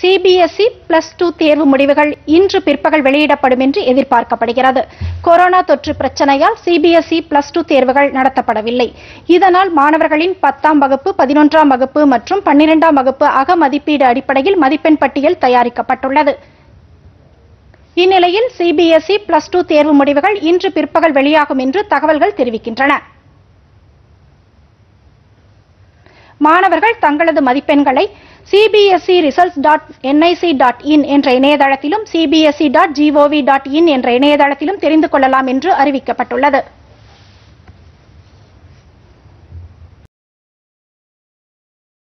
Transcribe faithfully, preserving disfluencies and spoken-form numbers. C B S E plus two தேர்வு முடிவுகள் இன்று பிற்பகல் வெளியிடப்படும் என்று எதிர்பார்க்கப்படுகிறது. கொரோனா தொற்று பிரச்சனையால் C B S E plus two தேர்வுகள் நடத்தப்படவில்லை. இதனால் மாணவர்களின் பத்தாம் வகுப்பு, பதினொன்றாம் வகுப்பு மற்றும் பன்னிரண்டாம் வகுப்பு அக மதிப்பீடு அடிப்படையில் மதிப்பெண் பட்டியல் தயாரிக்கப்பட்டுள்ளது. இந்நிலையில் C B S E plus two தேர்வு முடிவுகள் இன்று பிற்பகல் வெளியாகும் என்று தகவல்கள் தெரிவிக்கின்றன. மாணவர்கள் தங்களது மதிப்பெண்களை C B S E results dot N I C dot in என்ற இணையதளத்திலும் C B S E dot G O V dot in என்ற இணையதளத்திலும் தெரிந்து கொள்ளலாம் என்று அறிவிக்கப்பட்டுள்ளது.